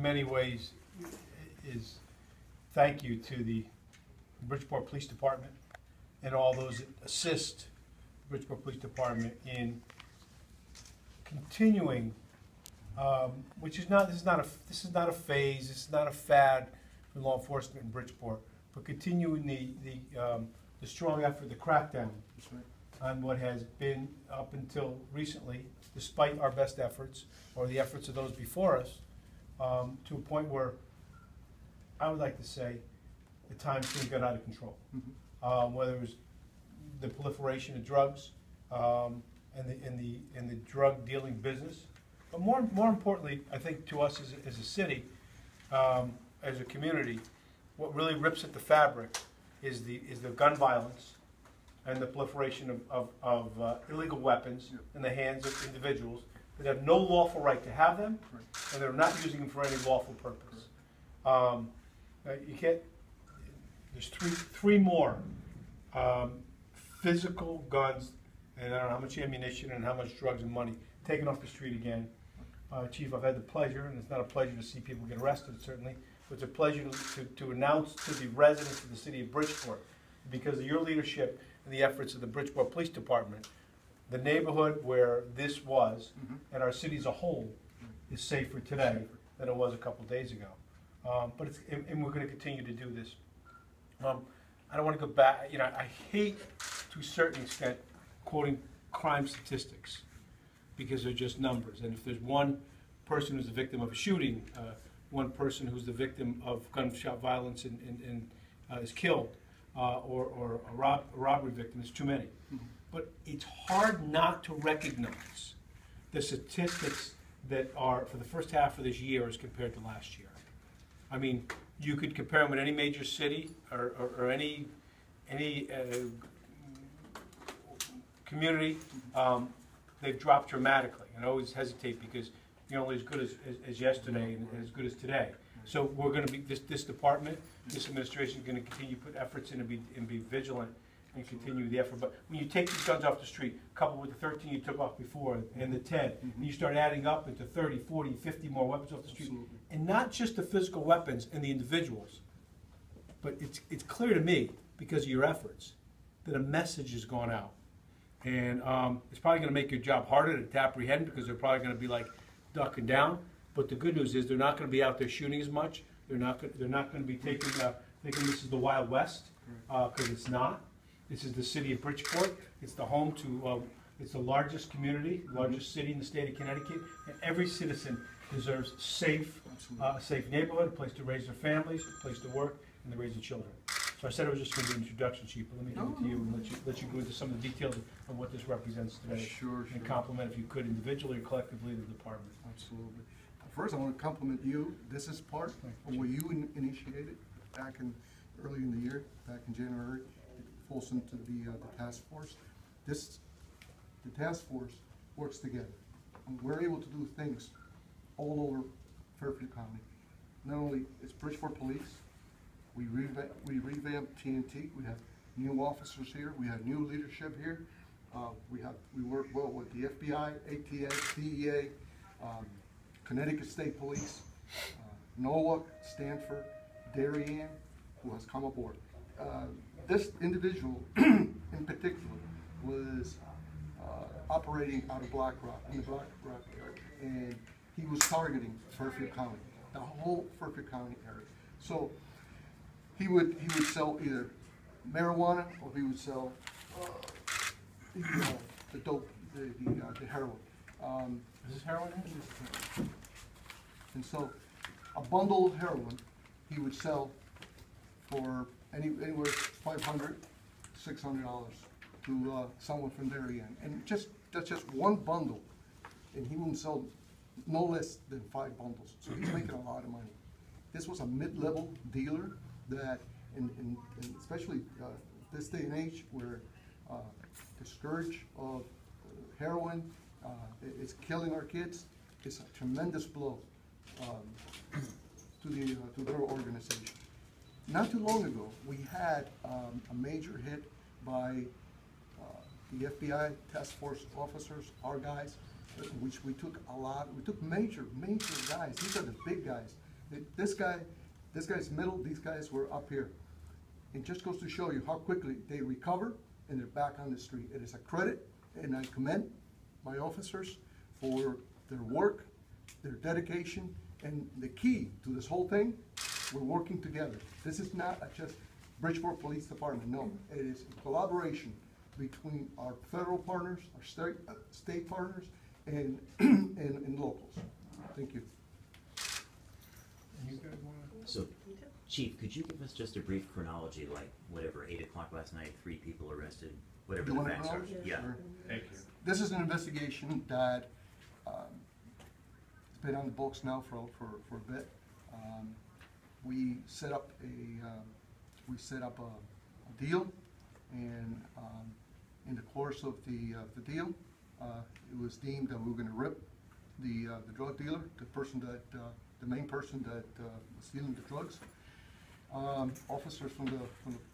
in many ways is thank you to the Bridgeport Police Department and all those that assist the Bridgeport Police Department in continuing, which is not, this is not a phase, this is not a fad for law enforcement in Bridgeport, but continuing the strong effort, the crackdown on what has been up until recently, despite our best efforts or the efforts of those before us, to a point where I would like to say the time soon got out of control. Mm-hmm. Whether it was the proliferation of drugs and the drug dealing business, but more importantly, I think to us as a city, as a community, what really rips at the fabric is the gun violence and the proliferation of illegal weapons in the hands of individuals that have no lawful right to have them, and they're not using them for any lawful purpose. You can't. There's three more physical guns, and I don't know how much ammunition and how much drugs and money taken off the street again. Chief, I've had the pleasure, and it's not a pleasure to see people get arrested, certainly, but it's a pleasure to announce to the residents of the city of Bridgeport, because of your leadership and the efforts of the Bridgeport Police Department, the neighborhood where this was, and our city as a whole, is safer today than it was a couple days ago. And we're going to continue to do this. I don't want to go back. You know, I hate, to a certain extent, quoting crime statistics, because they're just numbers. And if there's one person who's the victim of a shooting, one person who's the victim of gunshot violence and is killed, or a robbery victim, is too many. Mm-hmm. But it's hard not to recognize the statistics that are for the first half of this year as compared to last year. I mean, you could compare them with any major city or any community. They've dropped dramatically. And I always hesitate because you're only as good as yesterday and as good as today. So we're going to be, this department, this administration is going to continue to put efforts in and be vigilant and continue the effort. But when you take these guns off the street, coupled with the 13 you took off before and the 10, and you start adding up into 30, 40, 50 more weapons off the street, and not just the physical weapons and the individuals, but it's clear to me, because of your efforts, that a message has gone out. And it's probably going to make your job harder to apprehend, because they're probably going to be like ducking down. But the good news is they're not going to be out there shooting as much. They're not going to be thinking this is the Wild West, because it's not. This is the city of Bridgeport. It's the home to, it's the largest community, largest city in the state of Connecticut, and every citizen deserves a safe neighborhood, a place to raise their families, a place to work, and to raise their children. So I said it was just going to be an introduction, Chief, but let me give it to you and let you go into some of the details of what this represents today. Sure, and compliment, if you could, individually or collectively, the department. Absolutely. First, I want to compliment you. This is part of what you initiated back in early in the year, back in January. Folsom to the task force. The task force works together. And we're able to do things all over Fairfield County. Not only it's Bridgeport Police. We revamped TNT. We have new officers here. We have new leadership here. We work well with the FBI, ATF, DEA. Connecticut State Police, Norwalk, Stanford, Darien, who has come aboard. This individual in particular was operating out of Black Rock, in the Black Rock area, and he was targeting Fairfield County, the whole Fairfield County area. So he would sell either marijuana or he would sell the dope, the heroin. Is this heroin? And so, a bundle of heroin he would sell for anywhere $500, $600 to someone from their end. And that's just one bundle, and he wouldn't sell no less than 5 bundles. So he's making a lot of money. This was a mid-level dealer that, and especially this day and age, where the scourge of heroin is killing our kids. It's a tremendous blow to their organization. Not too long ago, we had a major hit by the FBI task force officers, our guys, which we took a lot. We took major guys. These are the big guys This guy's middle, these guys were up here. It just goes to show you how quickly they recover and they're back on the street. It is a credit, and I commend my officers for their work, their dedication, and the key to this whole thing, we're working together. This is not just Bridgeport Police Department, no. It is a collaboration between our federal partners, our state partners, and locals. Thank you. So, Chief, could you give us just a brief chronology, like whatever, 8 o'clock last night, 3 people arrested, whatever the facts are? Yeah. Sure. Thank you. This is an investigation that it's been on the books now for a bit. We set up a deal, and in the course of the deal, it was deemed that we were going to rip the drug dealer, the person that the main person that was stealing the drugs. Officers from the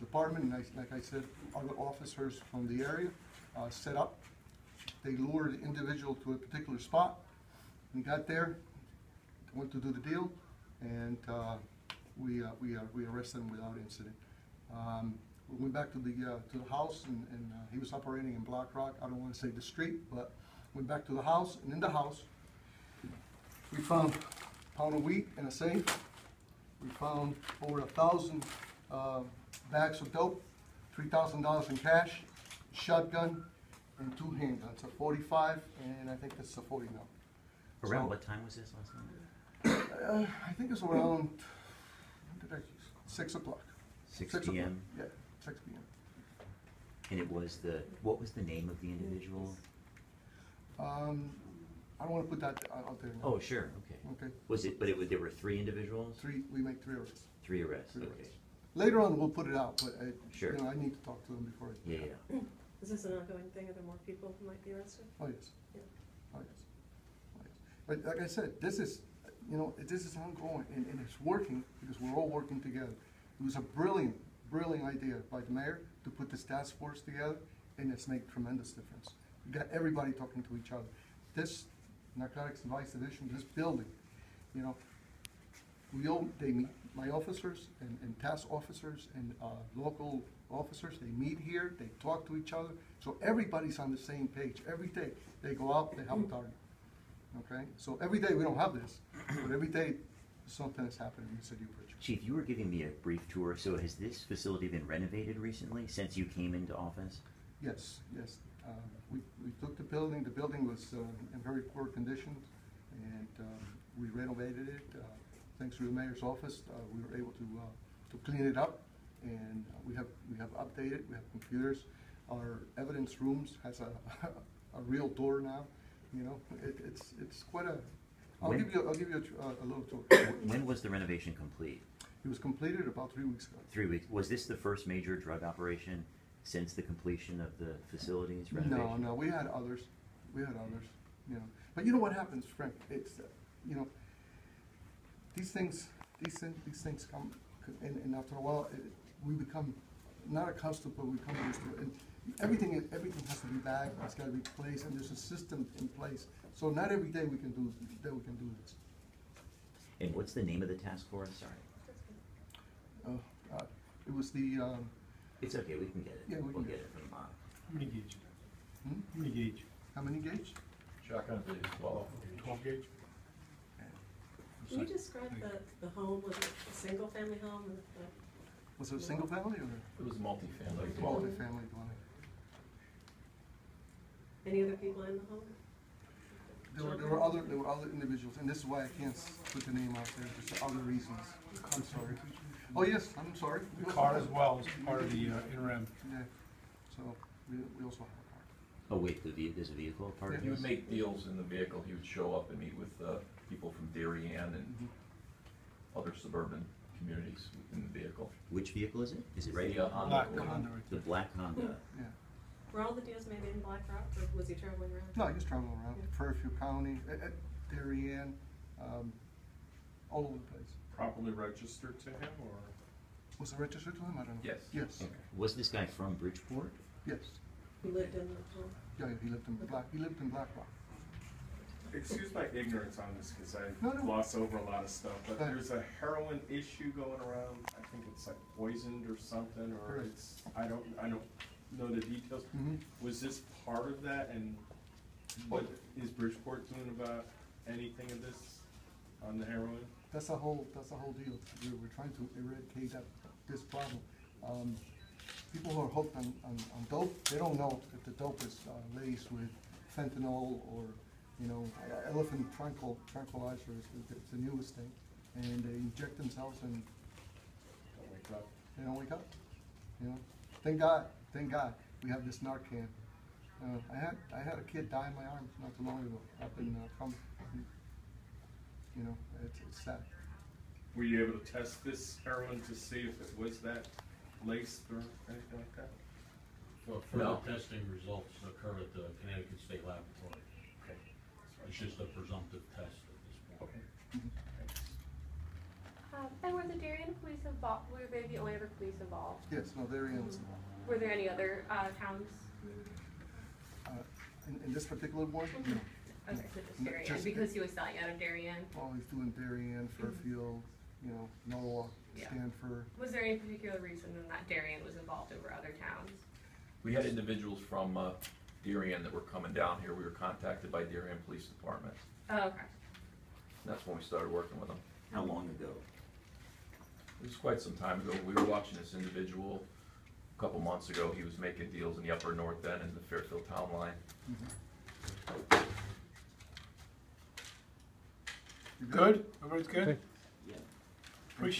department, and like I said, other officers from the area set up. They lured the individual to a particular spot. We got there, went to do the deal, and we arrested him without incident. We went back to the house, and he was operating in Black Rock. I don't want to say the street, but went back to the house, and in the house, we found a pound of wheat in a safe. We found over 1,000 bags of dope, $3,000 in cash, shotgun, and 2 handguns, a 45, and I think that's a 40 now. Around what time was this last night? I think it was around 6 o'clock. 6 p.m. Yeah, 6 p.m. And it was the, what was the name of the individual? I don't want to put that out there now. Oh, sure. Okay. Okay. Was it? But it was, there were 3 individuals. 3. We made 3 arrests. 3 arrests. Okay. Arrests. Later on, we'll put it out. But I, sure. You know, I need to talk to them before. I yeah. Is this an ongoing thing? Are there more people who might be arrested? Oh yes. Yeah. Oh yes. Oh yes. But like I said, this is, you know, this is ongoing, and it's working because we're all working together. It was a brilliant, brilliant idea by the mayor to put this task force together, and it's made tremendous difference. You got everybody talking to each other. This Narcotics Advice Division, this building, you know, we all, they meet, my officers and task officers and local officers, they meet here, they talk to each other, so everybody's on the same page. Every day they go out, they have a target, okay? So every day we don't have this, but every day something is happening in the city of Bridgeport. Chief, you were giving me a brief tour, so has this facility been renovated recently since you came into office? Yes, yes. We took the building. The building was in very poor condition, and we renovated it. Thanks to the mayor's office, we were able to clean it up, and we have updated. We have computers. Our evidence rooms has a real door now. You know, it's quite a. I'll give you a little tour. When was the renovation complete? It was completed about 3 weeks ago. 3 weeks. Was this the first major drug operation since the completion of the facilities renovation? No, no, we had others, you know. But you know what happens, Frank? It's, you know, these things come, and after a while, we become not accustomed, but we become used to it. And everything has to be bagged, it's got to be placed, and there's a system in place. So not every day we can do this. And what's the name of the task force? Sorry. It was the. It's okay, we can get it. Yeah, we'll get it from the bottom. How many gauge? Hmm? How many gauge? How many gauge? Shotgun is 12. 12 gauge? Can you describe the home? Was it a single family home? Was it a single family or? It was multi-family. It was multi-family dwelling. Any other people in the home? There were other individuals, and this is why I can't put the name out there. There's other reasons. I'm sorry. Oh yes, I'm sorry. The car as well is part of the interim. Yeah. So we also have a car. Oh wait, there's a vehicle part. Yeah, he would make deals in the vehicle. He would show up and meet with people from Darien and other suburban communities within the vehicle. Which vehicle is it? Is it right? The Honda. Right, the black Honda. Yeah. Were all the deals made in Black Rock, or was he traveling around? No, he was traveling around. Yeah. Fairfield County, Darien, all over the place. Properly registered to him, or? Was it registered to him? I don't know. Yes. Yes. Okay. Was this guy from Bridgeport? Yes. He lived in the home? Yeah, he lived in Black Rock. excuse my ignorance on this because I gloss over a lot of stuff, but there's a heroin issue going around. I think it's like poisoned or something, or it's I don't know the details. Was this part of that, and what is Bridgeport doing about anything of this on the heroin? That's a whole deal. We're trying to eradicate this problem. People who are hooked on dope, they don't know if the dope is laced with fentanyl or, you know, elephant tranquilizer is the newest thing, and they inject themselves and don't wake up. They don't wake up. You know, thank God, we have this Narcan. I had a kid die in my arms not too long ago up in Trump. You know, it's sad. Were you able to test this heroin to see if it was that laced or anything like that? Well, further testing results occur at the Connecticut State Laboratory. Okay. It's just a presumptive test at this point. Okay. And were the Darien police involved? Were they the only other police involved? Yes, no, Darien was involved. Were there any other towns? In this particular ward? No. Okay, so just Darien, because he was selling out of Darien? Well, he's doing Darien, Fairfield, you know, Noah, Stanford. Was there any particular reason that Darien was involved over other towns? We had individuals from Darien that were coming down here. We were contacted by Darien Police Department. Oh, okay. And that's when we started working with them. How long ago? It was quite some time ago. We were watching this individual a couple months ago. He was making deals in the upper north end and the Fairfield town line. Good? Everybody's good? Okay.